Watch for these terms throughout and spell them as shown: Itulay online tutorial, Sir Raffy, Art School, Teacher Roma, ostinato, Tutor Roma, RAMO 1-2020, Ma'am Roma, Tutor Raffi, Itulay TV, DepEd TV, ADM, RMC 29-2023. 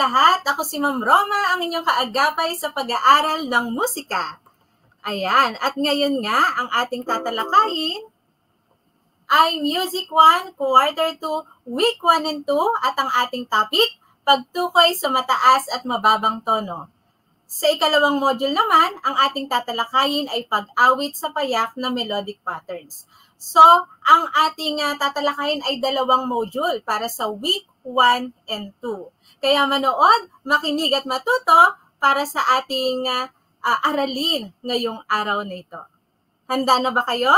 lahat. Ako si Ma'am Roma, ang inyong kaagapay sa pag-aaral ng musika. Ayan, at ngayon nga, ang ating tatalakayin ay Music 1, Quarter 2, Week 1 and 2, at ang ating topic, pagtukoy sa mataas at mababang tono. Sa ikalawang module naman, ang ating tatalakayin ay pag-awit sa payak na melodic patterns. So, ang ating tatalakayin ay dalawang module para sa week 1 and 2. Kaya manood, makinig at matuto para sa ating aralin ngayong araw na ito. Handa na ba kayo?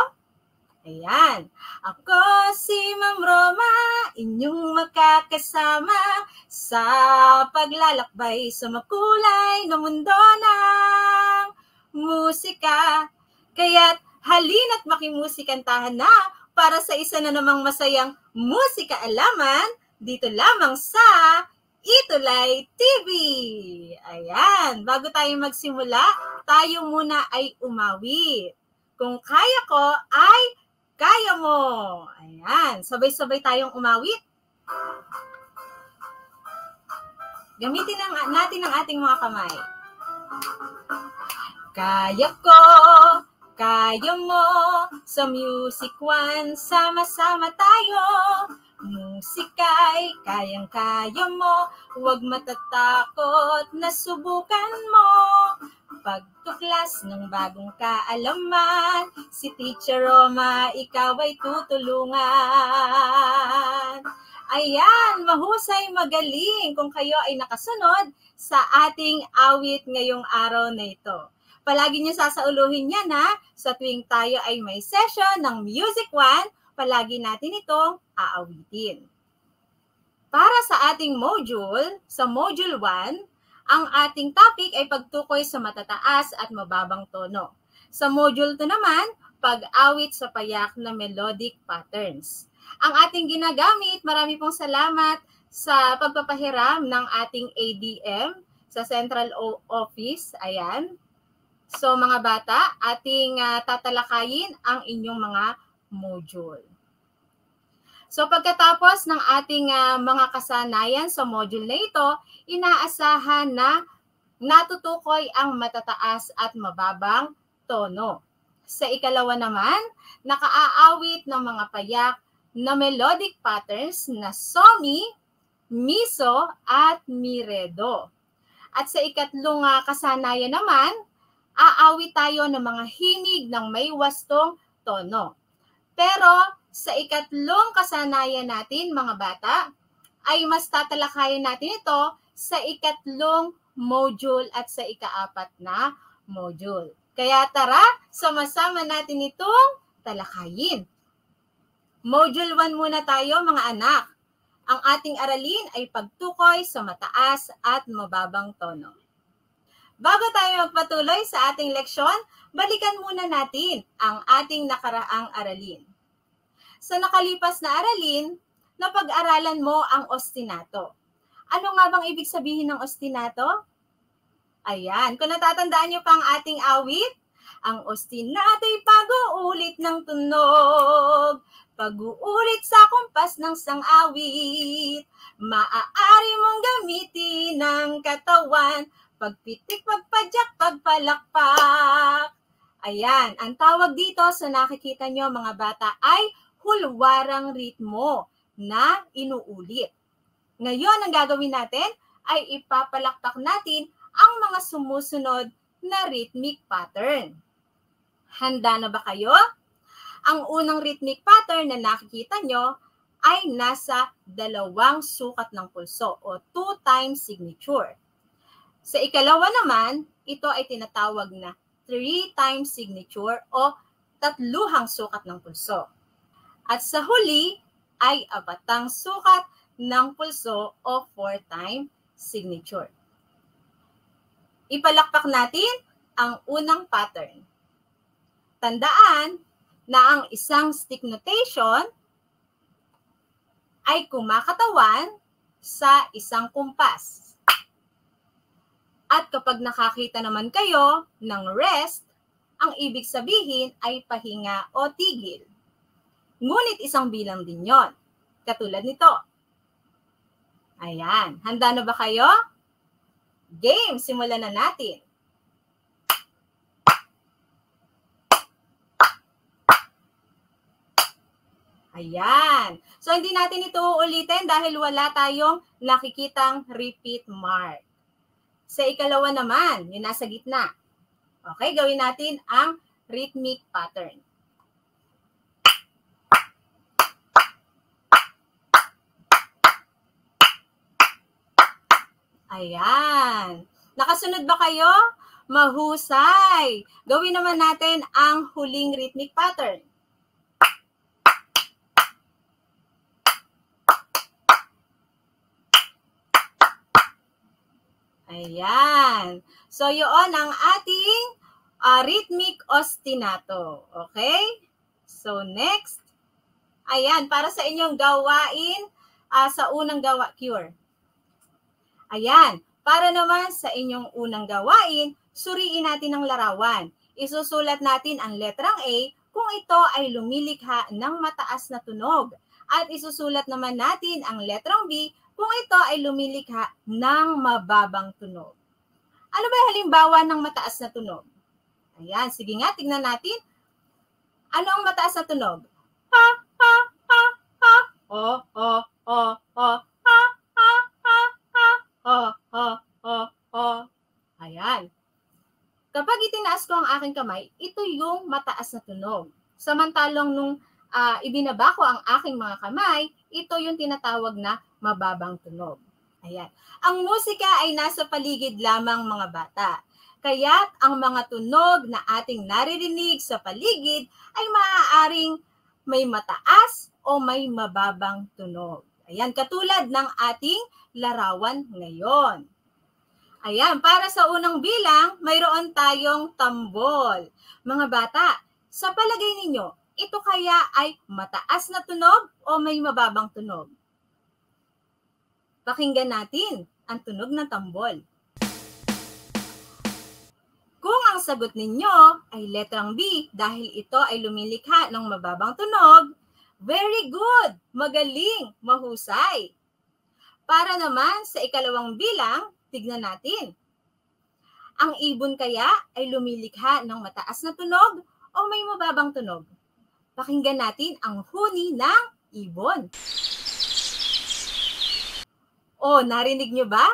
Ayan. Ako si Ma'am Roma, inyong makakasama sa paglalakbay sa makulay na mundo ng musika. Kaya't halina't makimusikantahan na para sa isa na namang masayang musika-alaman dito lamang sa Itulay TV. Ayan. Bago tayo magsimula, tayo muna ay umawi. Kung kaya ko ay kaya mo. Ayan, sabay-sabay tayong umawit. Gamitin natin ang ating mga kamay. Kaya ko, kaya mo, sa Music 1, sama-sama tayo. Musika'y kayang-kaya mo, huwag matatakot na subukan mo. Pagtuklas ng bagong kaalaman, si Teacher Roma, ikaw ay tutulungan. Ayan, mahusay, magaling kung kayo ay nakasunod sa ating awit ngayong araw na ito. Palagi niyo sasauluhin yan ha, sa tuwing tayo ay may session ng Music 1, palagi natin itong aawitin. Para sa ating module, sa module 1, ang ating topic ay pagtukoy sa matataas at mababang tono. Sa module 2 naman, pag-awit sa payak na melodic patterns. Ang ating ginagamit, marami pong salamat sa pagpapahiram ng ating ADM sa Central Office. Ayan. So mga bata, ating tatalakayin ang inyong mga module. So pagkatapos ng ating mga kasanayan sa module na ito, inaasahan na natutukoy ang matataas at mababang tono. Sa ikalawa naman, nakaaawit ng mga payak na melodic patterns na somi, miso at miredo. At sa ikatlong kasanayan naman, aawit tayo ng mga himig ng may wastong tono. Pero sa ikatlong kasanayan natin, mga bata, ay mas tatalakayan natin ito sa ikatlong module at sa ikaapat na module. Kaya tara, sama-sama natin itong talakayin. Module 1 muna tayo, mga anak. Ang ating aralin ay pagtukoy sa mataas at mababang tono. Bago tayo magpatuloy sa ating leksyon, balikan muna natin ang ating nakaraang aralin. Sa nakalipas na aralin, napag-aralan mo ang ostinato. Ano nga bang ibig sabihin ng ostinato? Ayan, kung natatandaan niyo pa ang ating awit, ang ostinato'y pag-uulit ng tunog, pag-uulit sa kumpas ng sang-awit, maaari mong gamitin ng katawan, pagpitik, pagpadyak, pagpalakpak. Ayan, ang tawag dito sa nakikita niyo mga bata ay hulwarang ritmo na inuulit. Ngayon, ang gagawin natin ay ipapalakpak natin ang mga sumusunod na rhythmic pattern. Handa na ba kayo? Ang unang rhythmic pattern na nakikita nyo ay nasa dalawang sukat ng pulso o two-time signature. Sa ikalawa naman, ito ay tinatawag na three-time signature o tatluhang sukat ng pulso. At sa huli ay apatang sukat ng pulso o four-time signature. Ipalakpak natin ang unang pattern. Tandaan na ang isang stick notation ay kumakatawan sa isang kumpas. At kapag nakakita naman kayo ng rest, ang ibig sabihin ay pahinga o tigil. Ngunit isang bilang din yon. Katulad nito. Ayan. Handa na ba kayo? game. Simulan na natin. Ayan. So, hindi natin ito uulitin dahil wala tayong nakikitang repeat mark. Sa ikalawa naman, yung nasa gitna. Okay, gawin natin ang rhythmic pattern. Ayan. Nakasunod ba kayo? Mahusay. Gawin naman natin ang huling rhythmic pattern. Ayan. So, yun ang ating rhythmic ostinato. Okay? So, next. Ayan, para sa inyong gawain sa unang gawa cure. Ayan. Para naman sa inyong unang gawain, suriin natin ang larawan. Isusulat natin ang letrang A kung ito ay lumilikha ng mataas na tunog. At isusulat naman natin ang letrang B kung ito ay lumilikha ng mababang tunog. Ano ba yung halimbawa ng mataas na tunog? Ayan, sige nga, tignan natin. Ano ang mataas na tunog? Ha, ha, ha, ha. O, o, o, o. Ha, ha, ha, ha. O, o, o, o. Ayan. Kapag itinaas ko ang aking kamay, ito yung mataas na tunog. Samantalang nung ibinaba ko ang aking mga kamay, ito yung tinatawag na mababang tunog. Ayan. Ang musika ay nasa paligid lamang mga bata. Kaya't ang mga tunog na ating naririnig sa paligid ay maaaring may mataas o may mababang tunog. Ayan, katulad ng ating larawan ngayon. Ayan, para sa unang bilang, mayroon tayong tambol. Mga bata, sa palagay ninyo, ito kaya ay mataas na tunog o may mababang tunog? Pakinggan natin ang tunog ng tambol. Kung ang sagot ninyo ay letrang B dahil ito ay lumilikha ng mababang tunog, very good! Magaling! Mahusay! Para naman sa ikalawang bilang, tignan natin. Ang ibon kaya ay lumilikha ng mataas na tunog o may mababang tunog? Pakinggan natin ang huni ng ibon. O, narinig nyo ba?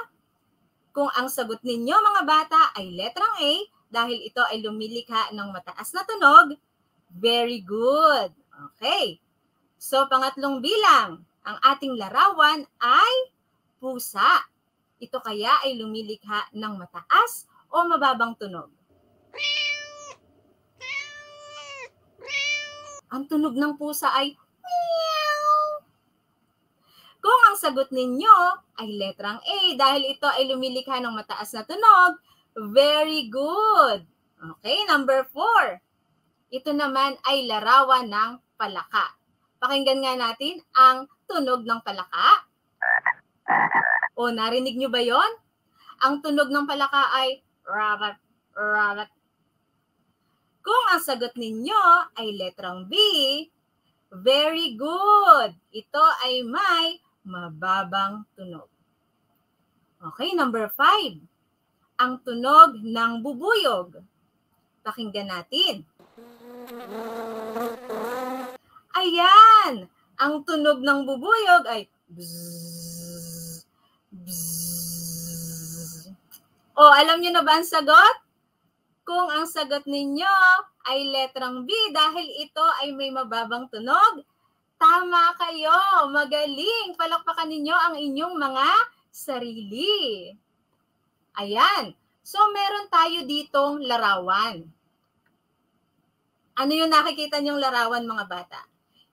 Kung ang sagot ninyo mga bata ay letrang A dahil ito ay lumilikha ng mataas na tunog, very good. Okay. So, pangatlong bilang, ang ating larawan ay pusa. Ito kaya ay lumilikha ng mataas o mababang tunog? Ang tunog ng pusa ay kung ang sagot ninyo ay letrang A dahil ito ay lumilikha ng mataas na tunog, very good! Okay, number 4. Ito naman ay larawan ng palaka. Pakinggan nga natin ang tunog ng palaka. O, narinig nyo ba yon? Ang tunog ng palaka ay rabat, rabat. Kung ang sagot ninyo ay letrang B, very good! Ito ay may mababang tunog. Okay, number 5. Ang tunog ng bubuyog. Pakinggan natin. Ayan! Ang tunog ng bubuyog ay bzzz, bzzz. O, alam nyo na ba ang sagot? Kung ang sagot ninyo ay letrang B dahil ito ay may mababang tunog, tama kayo! Magaling! Palakpakan ninyo ang inyong mga sarili. Ayan. So, meron tayo ditong larawan. Ano yung nakikita niyong larawan, mga bata?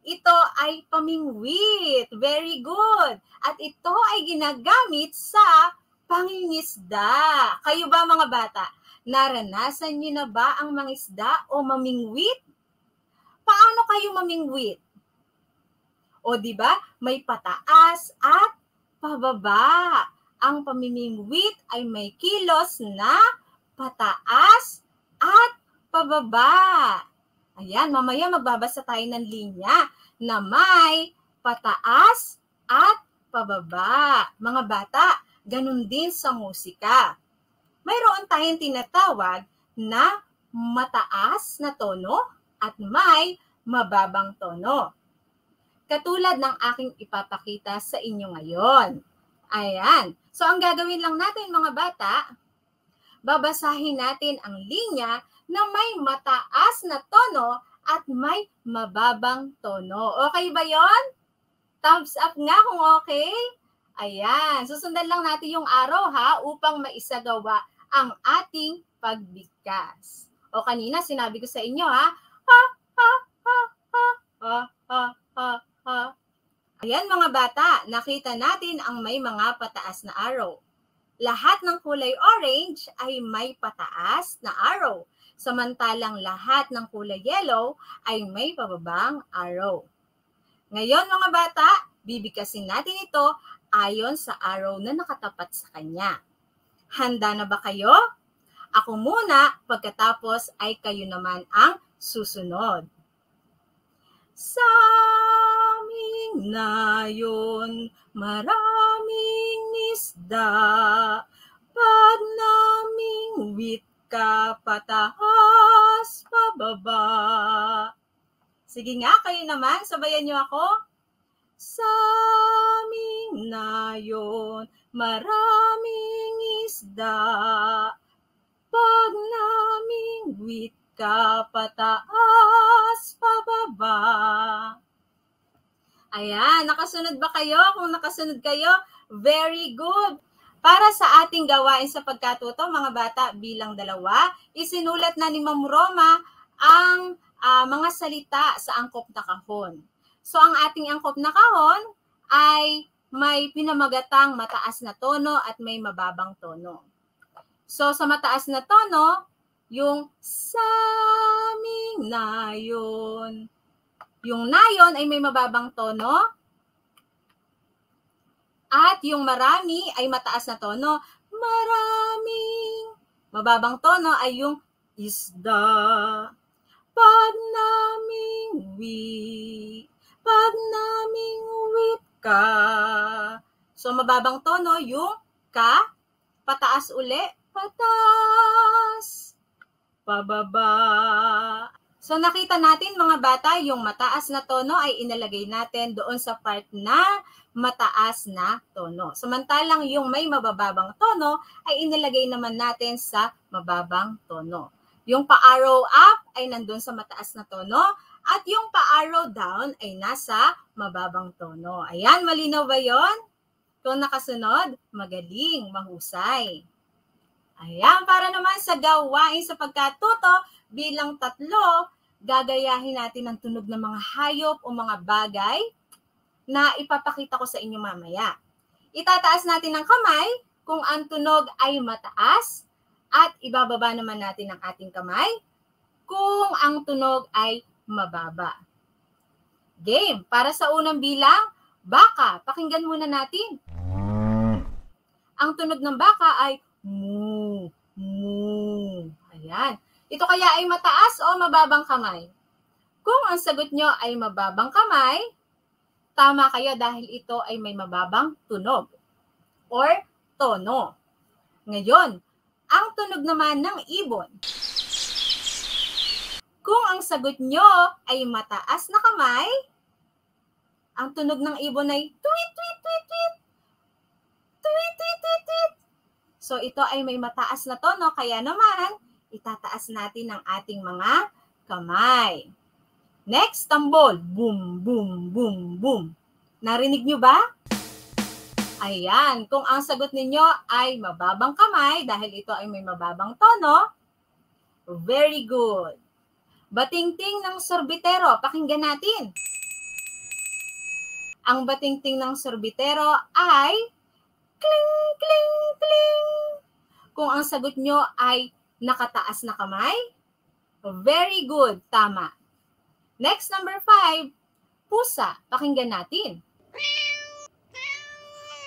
Ito ay pamingwit. Very good. At ito ay ginagamit sa pangingisda. Kayo ba, mga bata? Naranasan niyo na ba ang mangisda o mamingwit? Paano kayo mamingwit? O di ba, may pataas at pababa. Ang pamimingwit ay may kilos na pataas at pababa. Ayan, mamaya magbabasa tayo ng linya na may pataas at pababa. Mga bata, ganun din sa musika. mayroon tayong tinatawag na mataas na tono at may mababang tono. Katulad ng aking ipapakita sa inyo ngayon. Ayan. So, ang gagawin lang natin mga bata, babasahin natin ang linya na may mataas na tono at may mababang tono. Okay ba yon? Thumbs up nga kung okay. Ayan. Susundan lang natin yung araw ha upang maisagawa ang ating pagbigkas. O kanina sinabi ko sa inyo ha. Ha, ha, ha, ha, ha, ha, ha, ha. Ayan mga bata, nakita natin ang may mga pataas na arrow. Lahat ng kulay orange ay may pataas na arrow, samantalang lahat ng kulay yellow ay may pababang arrow. Ngayon mga bata, bibigkasin natin ito ayon sa arrow na nakatapat sa kanya. Handa na ba kayo? Ako muna, pagkatapos ay kayo naman ang susunod. Sa aming nayon, maraming isda, pag naming witka, pataas, pababa. Sige nga, kayo naman, sabayan niyo ako. Sa aming nayon, maraming isda, pag naming witka, pataas, pababa. Ayan, nakasunod ba kayo? Kung nakasunod kayo, very good. Para sa ating gawain sa pagkatuto, mga bata, bilang dalawa, isinulat na ni Ma'am Roma ang mga salita sa angkop na kahon. So, ang ating angkop na kahon ay may pinamagatang mataas na tono at may mababang tono. So, sa mataas na tono, yung saming na yun. Yung nayon ay may mababang tono at yung marami ay mataas na tono. Maraming mababang tono ay yung isda. Pag naming uwi, pag naming uwit ka. So mababang tono yung ka, pataas uli, pataas, pababa. So nakita natin mga bata, yung mataas na tono ay inalagay natin doon sa part na mataas na tono. Samantalang yung may mababang tono ay inilagay naman natin sa mababang tono. Yung pa-arrow up ay nandun sa mataas na tono at yung pa-arrow down ay nasa mababang tono. Ayan, malinaw ba yun? Kung nakasunod, magaling, mahusay. Ayan, para naman sa gawain sa pagkatuto, bilang tatlo, gagayahin natin ang tunog ng mga hayop o mga bagay na ipapakita ko sa inyo mamaya. Itataas natin ang kamay kung ang tunog ay mataas at ibababa naman natin ang ating kamay kung ang tunog ay mababa. Game! Para sa unang bilang, baka. Pakinggan muna natin. Ang tunog ng baka ay moo, moo. Ayan. Ito kaya ay mataas o mababang kamay? Kung ang sagot nyo ay mababang kamay, tama kayo dahil ito ay may mababang tunog or tono. Ngayon, ang tunog naman ng ibon. Kung ang sagot nyo ay mataas na kamay, ang tunog ng ibon ay tweet, tweet, tweet, tweet, tweet, tweet, tweet, tweet. So ito ay may mataas na tono kaya naman itataas natin ang ating mga kamay. Next, tambol. Boom, boom, boom, boom. Narinig nyo ba? Ayan. Kung ang sagot ninyo ay mababang kamay, dahil ito ay may mababang tono, very good. Batingting ng sorbitero. Pakinggan natin. Ang batingting ng sorbitero ay kling, kling, kling. Kung ang sagot nyo ay nakataas na kamay? Very good. Tama. Next, number 5. Pusa. Pakinggan natin.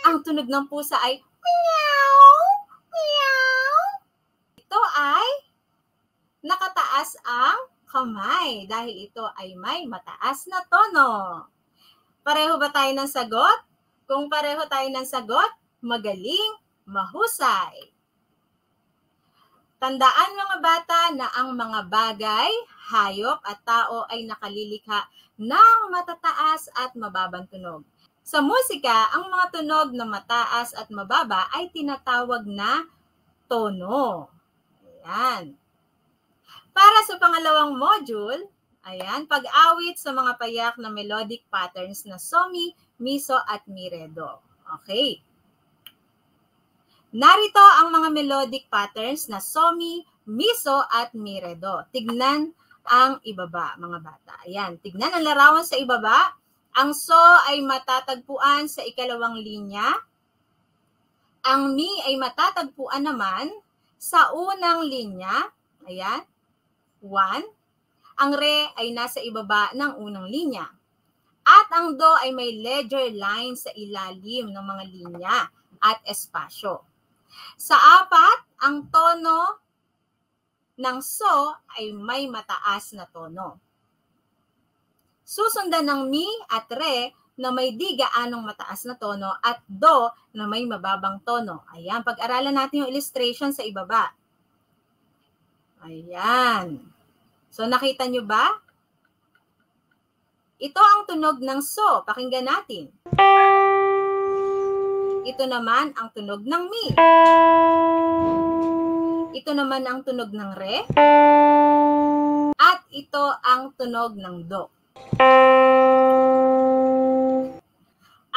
Ang tunog ng pusa ay meow, meow. Ito ay nakataas ang kamay dahil ito ay may mataas na tono. Pareho ba tayo ng sagot? Kung pareho tayo ng sagot, magaling, mahusay. Tandaan mga bata na ang mga bagay, hayop at tao ay nakalilikha ng matataas at mababang tunog. Sa musika, ang mga tunog na mataas at mababa ay tinatawag na tono. Ayan. Para sa pangalawang module, ayan, pag-awit sa mga payak na melodic patterns na somi, miso at miredo. Okay. Narito ang mga melodic patterns na somi, miso at miredo. Tignan ang ibaba, mga bata. Ayan, tignan ang larawan sa ibaba. Ang so ay matatagpuan sa ikalawang linya. Ang mi ay matatagpuan naman sa unang linya. Ayan, one. Ang re ay nasa ibaba ng unang linya. At ang do ay may ledger line sa ilalim ng mga linya at espasyo. Sa apat, ang tono ng so ay may mataas na tono. Susundan ng mi at re na may di gaanong mataas na tono at do na may mababang tono. Ayan, pag-aralan natin yung illustration sa ibaba. Ayan. So, nakita nyo ba? Ito ang tunog ng so. Pakinggan natin. Ito naman ang tunog ng mi. Ito naman ang tunog ng re. At ito ang tunog ng do.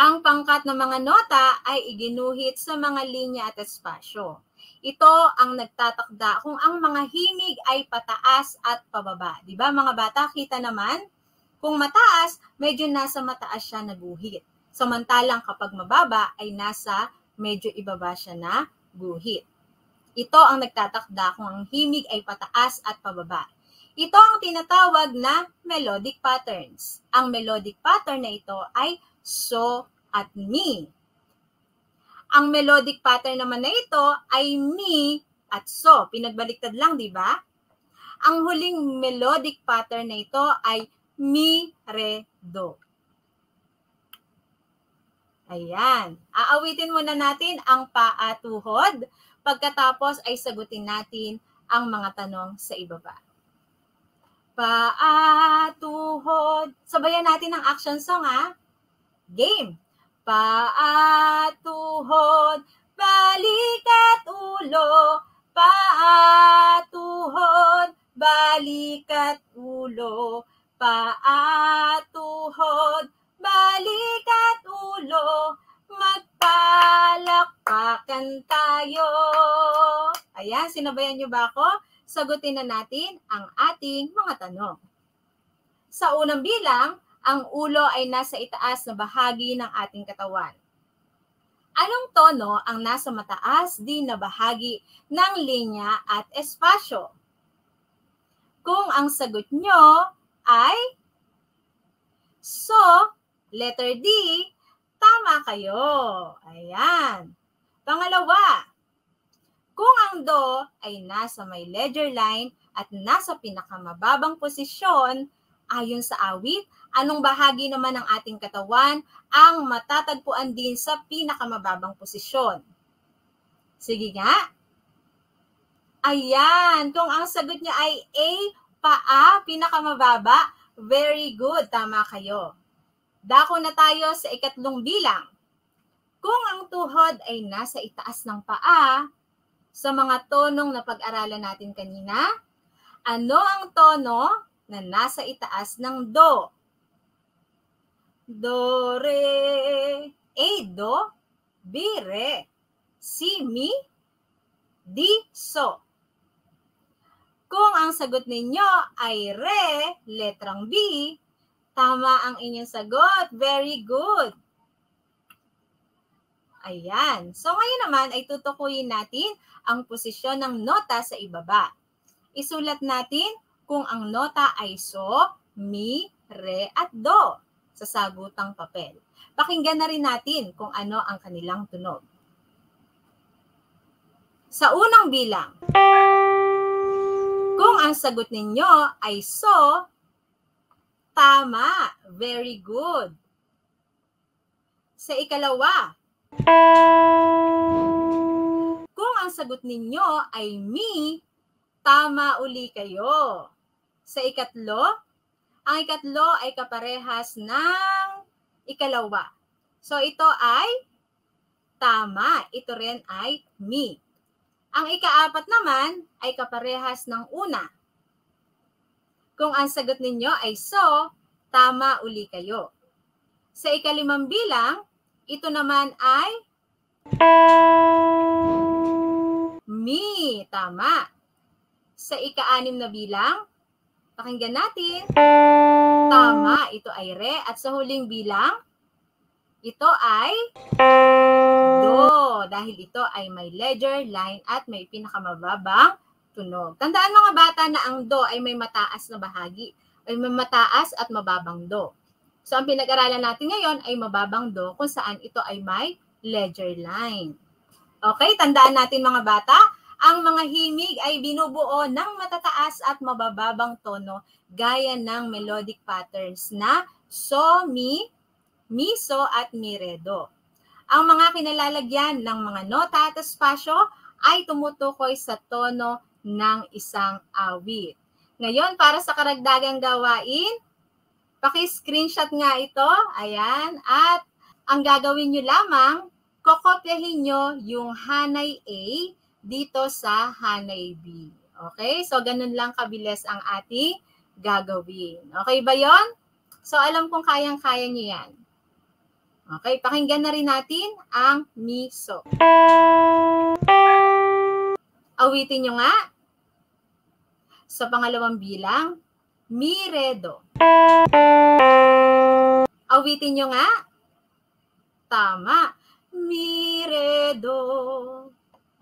Ang pangkat ng mga nota ay iginuhit sa mga linya at espasyo. Ito ang nagtatakda kung ang mga himig ay pataas at pababa. Diba mga bata, kita naman? Kung mataas, medyo nasa mataas siya naguhit. Samantalang kapag mababa ay nasa medyo ibaba siya na guhit. Ito ang nagtatakda kung ang himig ay pataas at pababa. Ito ang tinatawag na melodic patterns. Ang melodic pattern na ito ay so at mi. Ang melodic pattern naman na ito ay mi at so. Pinagbaliktad lang, di ba? Ang huling melodic pattern na ito ay mi, re, do. Ayan. Aawitin muna natin ang paatuhod. Pagkatapos ay sagutin natin ang mga tanong sa ibaba. Paatuhod. Sabayan natin ang action song, ha? Game. Paatuhod. Balik at ulo. Paatuhod. Balik at ulo. Paatuhod. Balik at ulo, magpalakpakan tayo. Ayan, sinabayan niyo ba ako? Sagutin na natin ang ating mga tanong. Sa unang bilang, ang ulo ay nasa itaas na bahagi ng ating katawan. Anong tono ang nasa mataas din na bahagi ng linya at espasyo? Kung ang sagot nyo ay so, letter D, tama kayo. Ayan. Pangalawa, kung ang do ay nasa may ledger line at nasa pinakamababang posisyon, ayon sa awit, anong bahagi naman ng ating katawan ang matatagpuan din sa pinakamababang posisyon? Sige nga. Ayan. Kung ang sagot niya ay A, paa, pinakamababa, very good. Tama kayo. Dako na tayo sa ikatlong bilang. Kung ang tuhod ay nasa itaas ng paa, sa mga tonong na pag-aralan natin kanina, ano ang tono na nasa itaas ng do? Do, re. A, do. B, re. C, mi. D, so. Kung ang sagot ninyo ay re, letrang B, tama ang inyong sagot. Very good. Ayan. So ngayon naman ay tutukuyin natin ang posisyon ng nota sa ibaba. Isulat natin kung ang nota ay so, mi, re at do sa sagutang papel. Pakinggan na rin natin kung ano ang kanilang tunog. Sa unang bilang, kung ang sagot ninyo ay so, tama. Very good. Sa ikalawa, kung ang sagot ninyo ay mi Tama uli kayo. Sa ikatlo, ang ikatlo ay kaparehas ng ikalawa. So ito ay tama. Ito rin ay me. Ang ikaapat naman ay kaparehas ng una. Kung ang sagot ninyo ay so, tama uli kayo. Sa ikalimang bilang, ito naman ay me. Tama. Sa ika-anim na bilang, pakinggan natin. Tama. Ito ay re. At sa huling bilang, ito ay do. Dahil ito ay may ledger, line, at may pinakamababang tunog. Tandaan mga bata na ang do ay may mataas na bahagi. Ay may mataas at mababang do. So, ang pinag-aralan natin ngayon ay mababang do kung saan ito ay may ledger line. Okay, tandaan natin mga bata, ang mga himig ay binubuo ng matataas at mabababang tono gaya ng melodic patterns na so, mi, miso at miredo. Ang mga kinalalagyan ng mga nota at espasyo ay tumutukoy sa tono ng isang awit. Ngayon, para sa karagdagang gawain, paki-screenshot nga ito. Ayan. At ang gagawin nyo lamang, kokopyahin nyo yung hanay A dito sa hanay B. Okay? So, ganun lang kabilis ang ating gagawin. Okay ba yon? So, alam kong kayang-kaya nyo yan. Okay, pakinggan na rin natin ang miso. Awitin nyo nga. Sa pangalawang bilang, miredo. Awitin nyo nga. Tama. Miredo.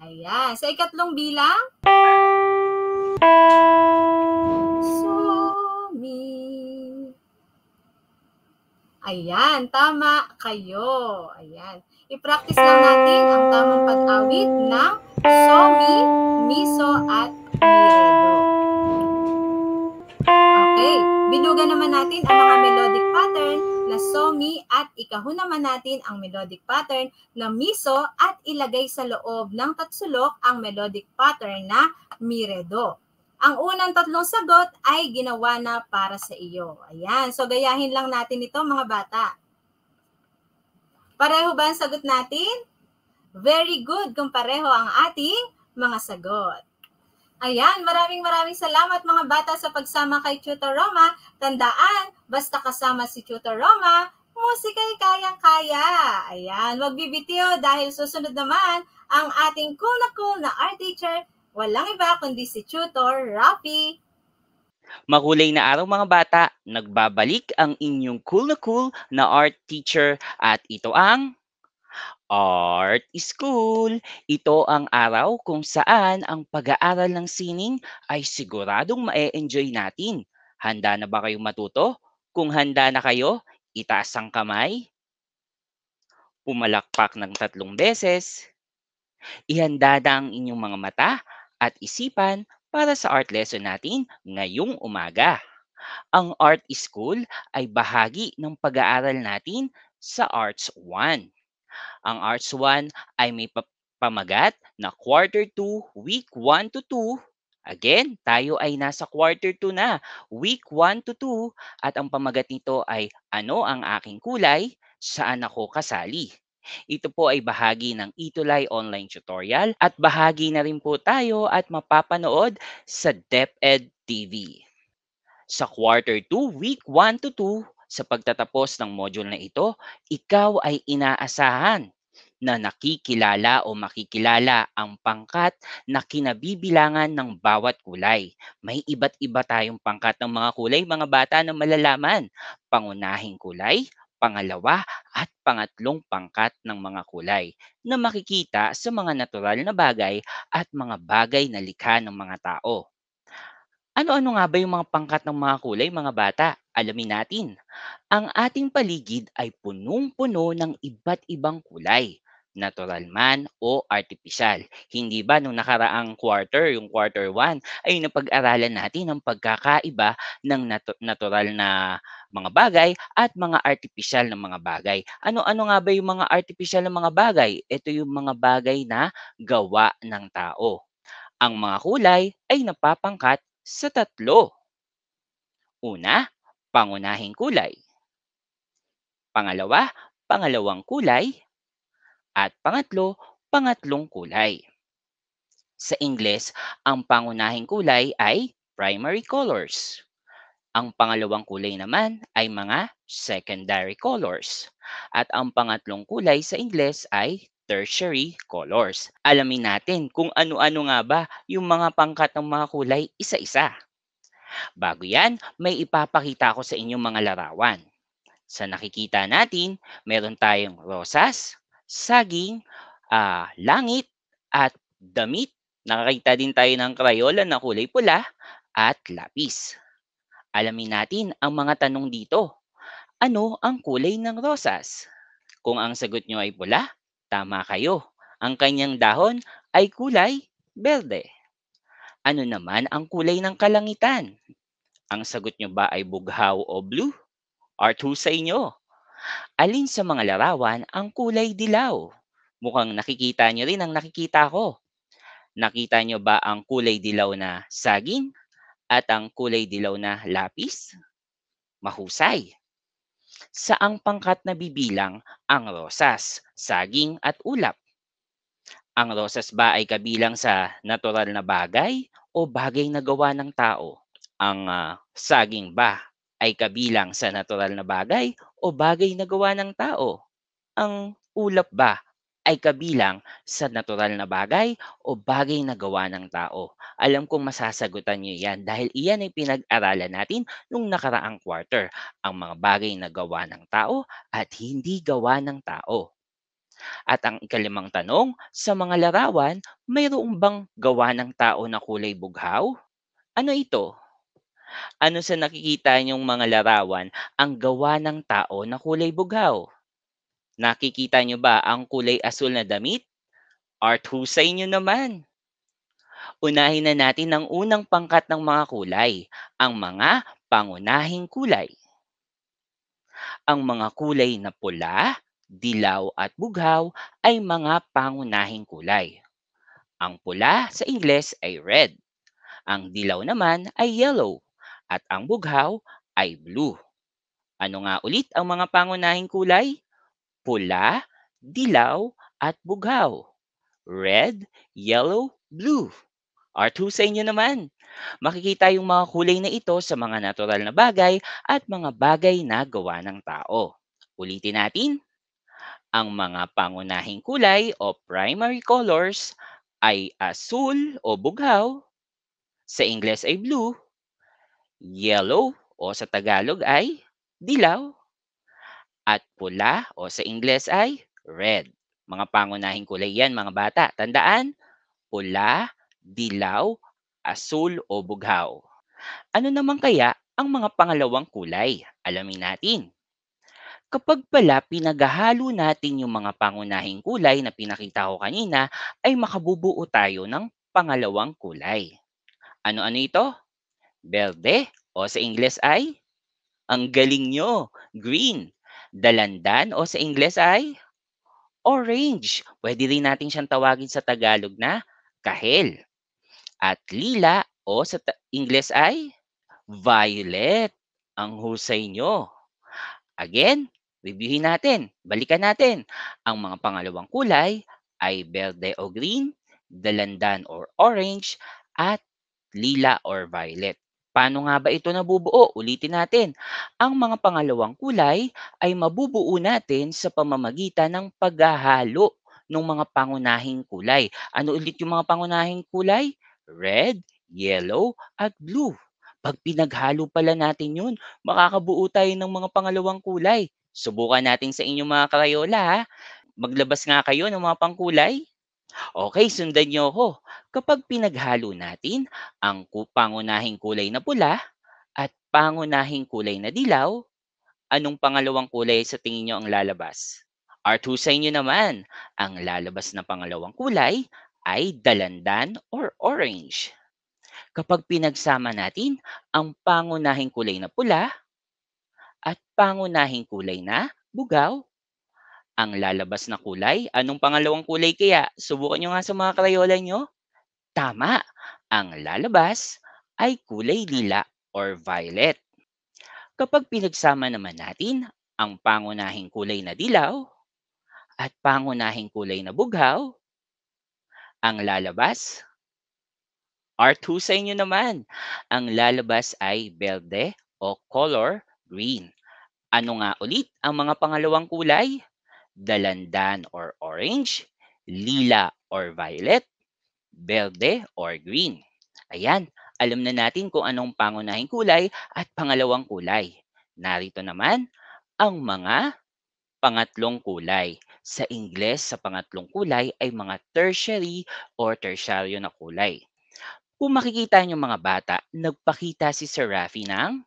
Ayan. Sa ikatlong bilang, so, mi. Ayan. Tama kayo. Ayan. I-practice lang natin ang tamang pag-awit ng so, mi, miso, at miredo. Okay. Binugan naman natin ang mga melodic pattern na so, mi at ikahon naman natin ang melodic pattern na miso at ilagay sa loob ng tatsulok ang melodic pattern na miredo. Ang unang tatlong sagot ay ginawa na para sa iyo. Ayan. So, gayahin lang natin ito mga bata. Pareho ba ang sagot natin? Very good kung pareho ang ating mga sagot. Ayan, maraming salamat mga bata sa pagsama kay Tutor Roma. Tandaan, basta kasama si Tutor Roma, musika'y kayang-kaya. Ayan, huwag bibitiw dahil susunod naman ang ating cool na art teacher. Walang iba kundi si Tutor Raffi. Makulay na araw mga bata, nagbabalik ang inyong cool na art teacher at ito ang Art School. Ito ang araw kung saan ang pag-aaral ng sining ay siguradong ma-enjoy natin. Handa na ba kayong matuto? Kung handa na kayo, itaas ang kamay. Pumalakpak ng 3 beses. Ihanda na ang inyong mga mata at isipan para sa art lesson natin ngayong umaga. Ang Art School ay bahagi ng pag-aaral natin sa Arts 1. Ang Arts 1 ay may pamagat na Quarter 2, Week 1 to 2. Again, tayo ay nasa Quarter 2 na, Week 1 to 2. At ang pamagat nito ay Ano ang aking kulay? Saan ako kasali? Ito po ay bahagi ng Itulay online tutorial at bahagi na rin po tayo at mapapanood sa DepEd TV. Sa Quarter 2, Week 1 to 2. Sa pagtatapos ng module na ito, ikaw ay inaasahan na nakikilala o makikilala ang pangkat na kinabibilangan ng bawat kulay. May iba't iba tayong pangkat ng mga kulay, mga bata, na malalaman. Pangunahing kulay, pangalawa at pangatlong pangkat ng mga kulay na makikita sa mga natural na bagay at mga bagay na likha ng mga tao. Ano-ano nga ba yung mga pangkat ng mga kulay, mga bata? Alamin natin. Ang ating paligid ay punong-puno ng iba't ibang kulay, natural man o artificial. Hindi ba nung nakaraang quarter, yung quarter 1, ay napag-aralan natin ang pagkakaiba ng natural na mga bagay at mga artificial na mga bagay. Ano-ano nga ba yung mga artificial na mga bagay? Ito yung mga bagay na gawa ng tao. Ang mga kulay ay napapangkat sa tatlo. Una, pangunahing kulay. Pangalawa, pangalawang kulay. At pangatlo, pangatlong kulay. Sa Ingles, ang pangunahing kulay ay primary colors. Ang pangalawang kulay naman ay mga secondary colors. At ang pangatlong kulay sa Ingles ay tertiary colors. Alamin natin kung ano-ano nga ba yung mga pangkat ng mga kulay isa-isa. Bago yan, may ipapakita ko sa inyong mga larawan. Sa nakikita natin, meron tayong rosas, saging, langit, at damit. Nakakita din tayo ng crayola na kulay pula at lapis. Alamin natin ang mga tanong dito. Ano ang kulay ng rosas? Kung ang sagot nyo ay pula, tama kayo. Ang kanyang dahon ay kulay berde. Ano naman ang kulay ng kalangitan? Ang sagot nyo ba ay bughaw o blue? Art School sa inyo. Alin sa mga larawan ang kulay dilaw? Mukhang nakikita nyo rin ang nakikita ko. Nakita nyo ba ang kulay dilaw na saging at ang kulay dilaw na lapis? Mahusay. Saang pangkat na bibilang ang rosas, saging at ulap? Ang rosas ba ay kabilang sa natural na bagay o bagay na gawa ng tao? Ang saging ba ay kabilang sa natural na bagay o bagay na gawa ng tao? Ang ulap ba ay kabilang sa natural na bagay o bagay na gawa ng tao? Alam kong masasagutan nyo yan dahil iyan ay pinag-aralan natin nung nakaraang quarter, ang mga bagay na gawa ng tao at hindi gawa ng tao. At ang ikalimang tanong, sa mga larawan, mayroong bang gawa ng tao na kulay bughaw? Ano ito? Ano sa nakikita nyong mga larawan ang gawa ng tao na kulay bughaw? Nakikita nyo ba ang kulay asul na damit? Art, husay nyo naman. Unahin na natin ang unang pangkat ng mga kulay, ang mga pangunahing kulay. Ang mga kulay na pula, dilaw at bughaw ay mga pangunahing kulay. Ang pula sa Ingles ay red. Ang dilaw naman ay yellow. At ang bughaw ay blue. Ano nga ulit ang mga pangunahing kulay? Pula, dilaw, at bughaw. Red, yellow, blue. Art, husay nyo naman. Makikita yung mga kulay na ito sa mga natural na bagay at mga bagay na gawa ng tao. Ulitin natin. Ang mga pangunahing kulay o primary colors ay asul o bughaw. Sa Ingles ay blue. Yellow o sa Tagalog ay dilaw. At pula o sa Ingles ay red. Mga pangunahing kulay yan mga bata. Tandaan, pula, dilaw, asul o bughaw. Ano naman kaya ang mga pangalawang kulay? Alamin natin. Kapag pala pinaghahalo natin yung mga pangunahing kulay na pinakita ko kanina, ay makabubuo tayo ng pangalawang kulay. Ano-ano ito? Berde o sa Ingles ay? Ang galing nyo! Green. Dalandan o sa Ingles ay orange. Pwede rin natin siyang tawagin sa Tagalog na kahel. At lila o sa Ingles ay violet. Ang husay nyo. Again, reviewin natin. Balikan natin. Ang mga pangalawang kulay ay berde o green, dalandan or orange, at lila or violet. Paano nga ba ito nabubuo? Ulitin natin. Ang mga pangalawang kulay ay mabubuo natin sa pamamagitan ng paghahalo ng mga pangunahing kulay. Ano ulit yung mga pangunahing kulay? Red, yellow, at blue. Pag pinaghalo pala natin yun, makakabuo tayo ng mga pangalawang kulay. Subukan natin sa inyong mga crayola, ha? Maglabas nga kayo ng mga pangkulay. Okay, sundan nyo ako. Kapag pinaghalo natin ang pangunahing kulay na pula at pangunahing kulay na dilaw, anong pangalawang kulay sa tingin nyo ang lalabas? Art, husay nyo naman. Ang lalabas na pangalawang kulay ay dalandan or orange. Kapag pinagsama natin ang pangunahing kulay na pula at pangunahing kulay na bughaw, ang lalabas na kulay, anong pangalawang kulay kaya? Subukan nyo nga sa mga crayola nyo. Tama, ang lalabas ay kulay lila or violet. Kapag pinagsama naman natin ang pangunahing kulay na dilaw at pangunahing kulay na bughaw, ang lalabas, Art, sa inyo naman, ang lalabas ay berde o color green. Ano nga ulit ang mga pangalawang kulay? Dalandan or orange, lila or violet, berde or green. Ayan, alam na natin kung anong pangunahing kulay at pangalawang kulay. Narito naman ang mga pangatlong kulay. Sa Ingles, sa pangatlong kulay ay mga tertiary or tertiaryo na kulay. Kung makikita niyo mga bata, nagpakita si Sir Raffy ng,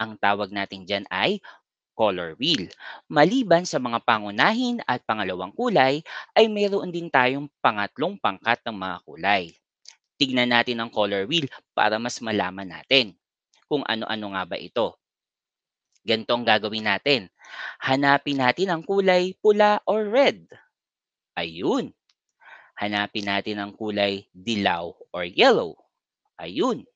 ang tawag natin dyan ay color wheel. Maliban sa mga pangunahin at pangalawang kulay, ay mayroon din tayong pangatlong pangkat ng mga kulay. Tignan natin ang color wheel para mas malaman natin kung ano-ano nga ba ito. Ganito ang gagawin natin. Hanapin natin ang kulay pula or red. Ayun. Hanapin natin ang kulay dilaw or yellow. Ayun.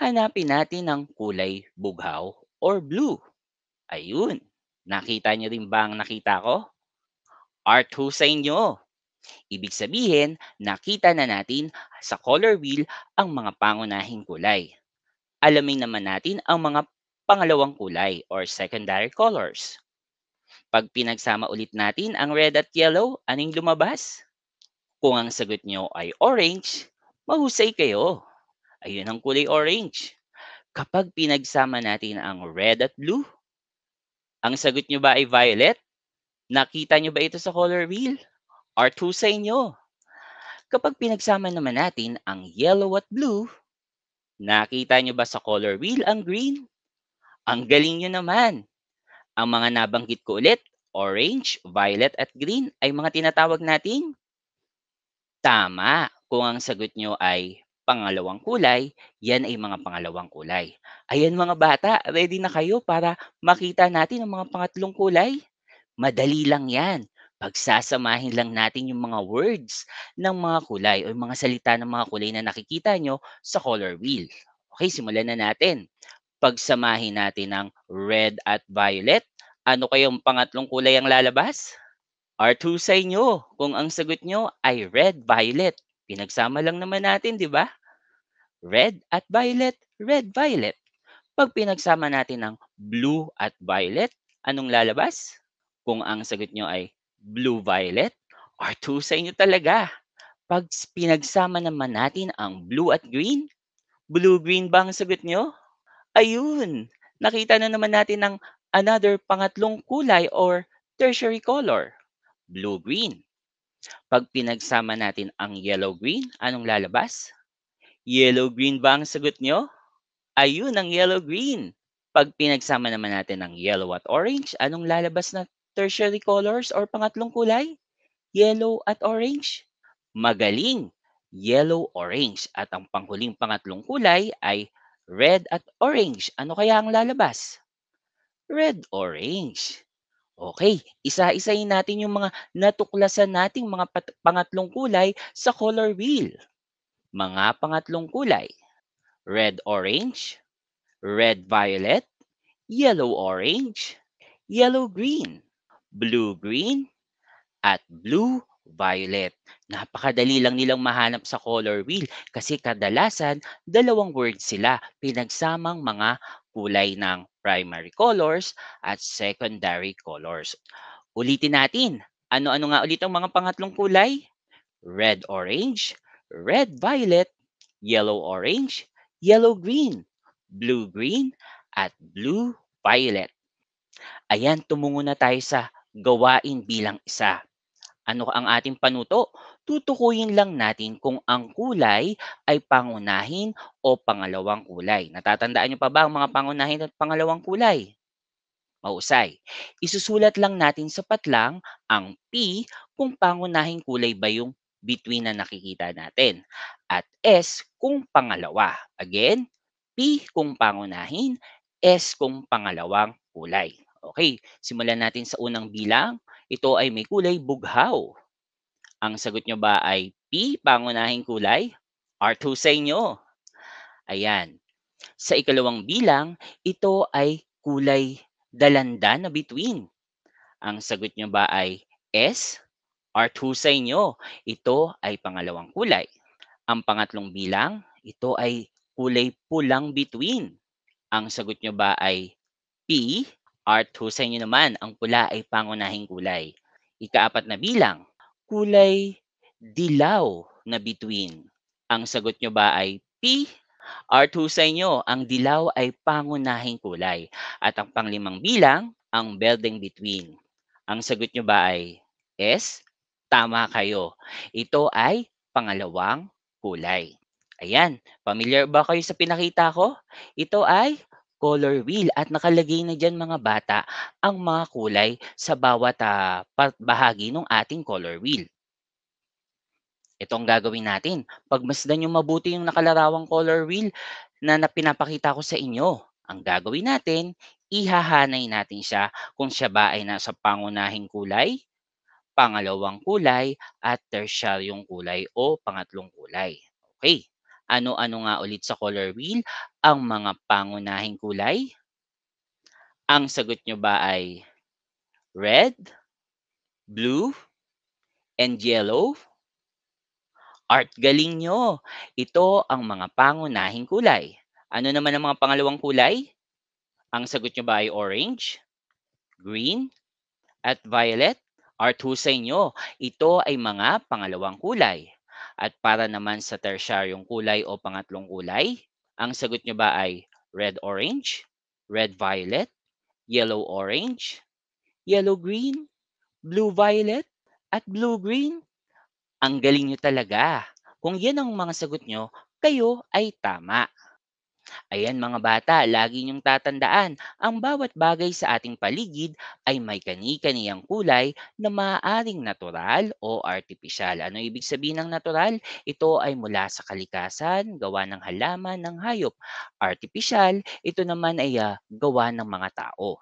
Hanapin natin ang kulay bughaw or blue. Ayun. Nakita niyo rin ba ang nakita ko? Art, who sa inyo? Ibig sabihin, nakita na natin sa color wheel ang mga pangunahing kulay. Alamin naman natin ang mga pangalawang kulay or secondary colors. Pag pinagsama ulit natin ang red at yellow, anong lumabas? Kung ang sagot nyo ay orange, mahusay kayo. Ayun ang kulay orange. Kapag pinagsama natin ang red at blue, ang sagot nyo ba ay violet? Nakita nyo ba ito sa color wheel? Art, who sa inyo? Kapag pinagsama naman natin ang yellow at blue, nakita nyo ba sa color wheel ang green? Ang galing nyo naman. Ang mga nabanggit ko ulit, orange, violet at green ay mga tinatawag nating tama. Kung ang sagot nyo ay pangalawang kulay, yan ay mga pangalawang kulay. Ayan mga bata, ready na kayo para makita natin ang mga pangatlong kulay? Madali lang yan. Pagsasamahin lang natin yung mga words ng mga kulay o mga salita ng mga kulay na nakikita nyo sa color wheel. Okay, simulan na natin. Pagsamahin natin ang red at violet, ano kayong pangatlong kulay ang lalabas? Art, who sa inyo? Kung ang sagot nyo ay red, violet. Pinagsama lang naman natin, di ba? Red at violet, red, violet. Pag pinagsama natin ang blue at violet, anong lalabas? Kung ang sagot nyo ay blue, violet, or two sa inyo talaga. Pag pinagsama naman natin ang blue at green, blue, green ba ang sagot nyo? Ayun, nakita na naman natin ang another pangatlong kulay or tertiary color, blue, green. Pag pinagsama natin ang yellow-green, anong lalabas? Yellow-green ba ang sagot nyo? Ayun, ang yellow-green. Pag pinagsama naman natin ang yellow at orange, anong lalabas na tertiary colors or pangatlong kulay? Yellow at orange? Magaling! Yellow-orange. At ang panghuling pangatlong kulay ay red at orange. Ano kaya ang lalabas? Red-orange. Okay, isa-isahin natin yung mga natuklasan nating mga pangatlong kulay sa color wheel. Mga pangatlong kulay, red-orange, red-violet, yellow-orange, yellow-green, blue-green, at blue-violet. Napakadali lang nilang mahanap sa color wheel kasi kadalasan dalawang words sila, pinagsamang mga kulay ng primary colors at secondary colors. Ulitin natin. Ano-ano nga ulit ang mga pangatlong kulay? Red-orange, red-violet, yellow-orange, yellow-green, blue-green, at blue-violet. Ayan, tumungo na tayo sa gawain bilang isa. Ano ang ating panuto? Tutukuyin lang natin kung ang kulay ay pangunahin o pangalawang kulay. Natatandaan nyo pa ba ang mga pangunahin at pangalawang kulay? Mahusay. Isusulat lang natin sa patlang ang P kung pangunahing kulay ba yung between na nakikita natin. At S kung pangalawa. Again, P kung pangunahin, S kung pangalawang kulay. Okay, simulan natin sa unang bilang. Ito ay may kulay bughaw. Ang sagot nyo ba ay P, pangunahing kulay? Art ho sa inyo. Ayan. Sa ikalawang bilang, ito ay kulay dalandan na between. Ang sagot nyo ba ay S? Art ho sa inyo. Ito ay pangalawang kulay. Ang pangatlong bilang, ito ay kulay pulang between. Ang sagot nyo ba ay P? Art ho sa inyo naman. Ang pula ay pangunahing kulay. Ikaapat na bilang, kulay dilaw na between. Ang sagot nyo ba ay P? Art ho sa inyo, ang dilaw ay pangunahing kulay. At ang panglimang bilang, ang building between. Ang sagot nyo ba ay S? Tama kayo. Ito ay pangalawang kulay. Ayan, familiar ba kayo sa pinakita ko? Ito ay color wheel at nakalagay na dyan mga bata ang mga kulay sa bawat bahagi ng ating color wheel. Ito ang gagawin natin. Pagmasdan nyo mabuti yung nakalarawang color wheel na pinapakita ko sa inyo. Ang gagawin natin, ihahanay natin siya kung siya ba ay nasa pangunahing kulay, pangalawang kulay, at tertiaryong kulay o pangatlong kulay. Okay. Ano-ano nga ulit sa color wheel ang mga pangunahing kulay? Ang sagot nyo ba ay red, blue, and yellow? Art, galing nyo. Ito ang mga pangunahing kulay. Ano naman ang mga pangalawang kulay? Ang sagot nyo ba ay orange, green, at violet? Art, husay nyo. Ito ay mga pangalawang kulay. At para naman sa tertiaryong kulay o pangatlong kulay, ang sagot nyo ba ay red-orange, red-violet, yellow-orange, yellow-green, blue-violet, at blue-green? Ang galing nyo talaga. Kung yan ang mga sagot nyo, kayo ay tama. Ayan mga bata, lagi nyong tatandaan, ang bawat bagay sa ating paligid ay may kani-kaniyang kulay na maaaring natural o artificial. Ano ibig sabihin ng natural? Ito ay mula sa kalikasan, gawa ng halaman, ng hayop. Artificial, ito naman ay gawa ng mga tao.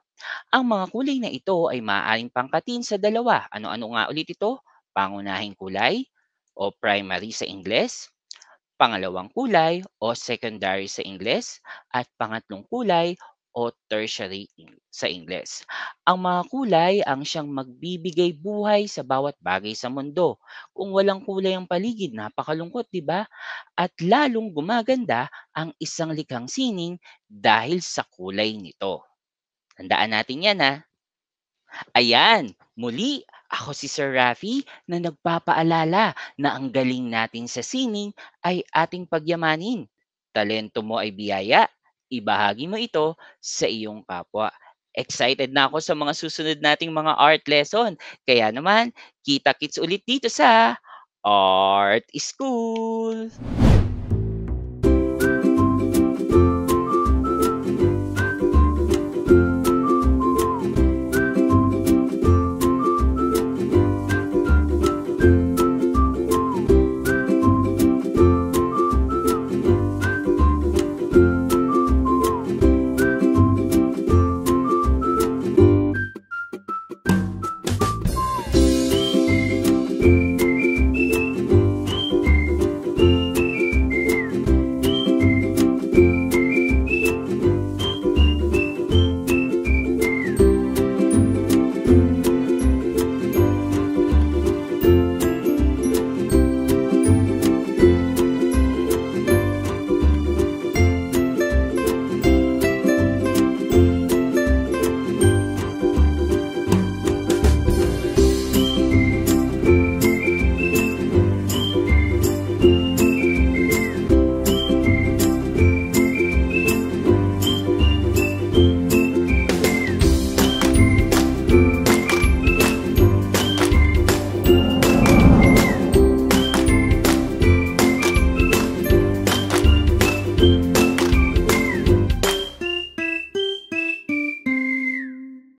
Ang mga kulay na ito ay maaaring pangkatin sa dalawa. Ano-ano nga ulit ito? Pangunahing kulay o primary sa Ingles, pangalawang kulay o secondary sa Ingles, at pangatlong kulay o tertiary sa Ingles. Ang mga kulay ang siyang magbibigay buhay sa bawat bagay sa mundo. Kung walang kulay ang paligid, napakalungkot, di ba? At lalong gumaganda ang isang likhang sining dahil sa kulay nito. Tandaan natin yan, ha? Ayan, muli, ako si Sir Raffy na nagpapaalala na ang galing natin sa sining ay ating pagyamanin. Talento mo ay biyaya, ibahagi mo ito sa iyong kapwa. Excited na ako sa mga susunod nating mga art lesson. Kaya naman, kita-kits ulit dito sa Art School!